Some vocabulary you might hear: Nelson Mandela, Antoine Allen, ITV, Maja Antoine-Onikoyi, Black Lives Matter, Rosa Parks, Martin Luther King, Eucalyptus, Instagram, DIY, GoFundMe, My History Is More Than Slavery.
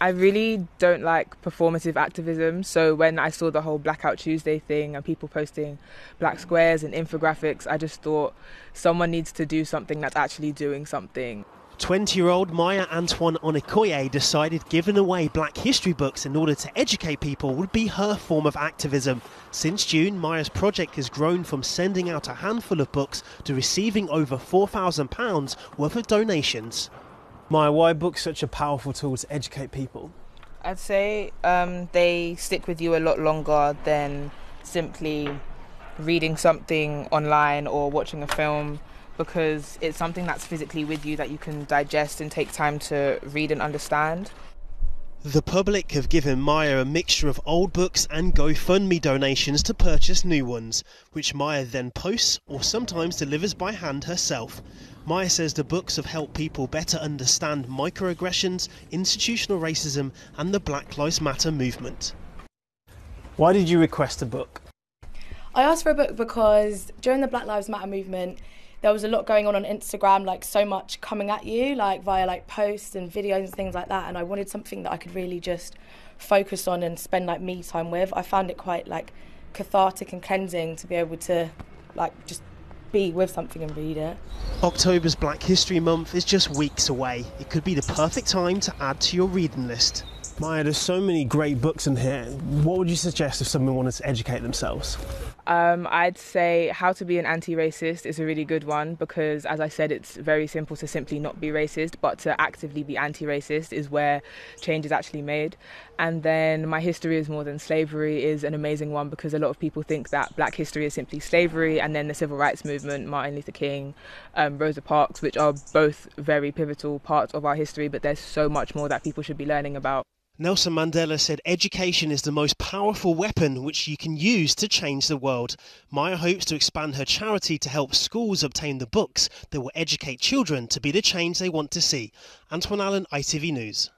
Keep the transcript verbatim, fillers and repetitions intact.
I really don't like performative activism, so when I saw the whole Blackout Tuesday thing and people posting black squares and infographics, I just thought someone needs to do something that's actually doing something. twenty-year-old Maja Antoine-Onikoyi decided giving away black history books in order to educate people would be her form of activism. Since June, Maja's project has grown from sending out a handful of books to receiving over four thousand pounds worth of donations. Maja, why are books such a powerful tool to educate people? I'd say um, they stick with you a lot longer than simply reading something online or watching a film, because it's something that's physically with you that you can digest and take time to read and understand. The public have given Maja a mixture of old books and GoFundMe donations to purchase new ones, which Maja then posts or sometimes delivers by hand herself. Maja says the books have helped people better understand microaggressions, institutional racism and the Black Lives Matter movement. Why did you request a book? I asked for a book because during the Black Lives Matter movement, there was a lot going on on Instagram, like so much coming at you, like via like posts and videos and things like that. And I wanted something that I could really just focus on and spend like me time with. I found it quite like cathartic and cleansing to be able to like just be with something and read it. October's Black History Month is just weeks away. It could be the perfect time to add to your reading list. Maja, there's so many great books in here. What would you suggest if someone wanted to educate themselves? Um, I'd say How to Be an Anti-Racist is a really good one because, as I said, it's very simple to simply not be racist, but to actively be anti-racist is where change is actually made. And then My History Is More Than Slavery is an amazing one because a lot of people think that black history is simply slavery, and then the Civil Rights Movement, Martin Luther King, um, Rosa Parks, which are both very pivotal parts of our history, but there's so much more that people should be learning about. Nelson Mandela said education is the most powerful weapon which you can use to change the world. Maja hopes to expand her charity to help schools obtain the books that will educate children to be the change they want to see. Antoine Allen, I T V News.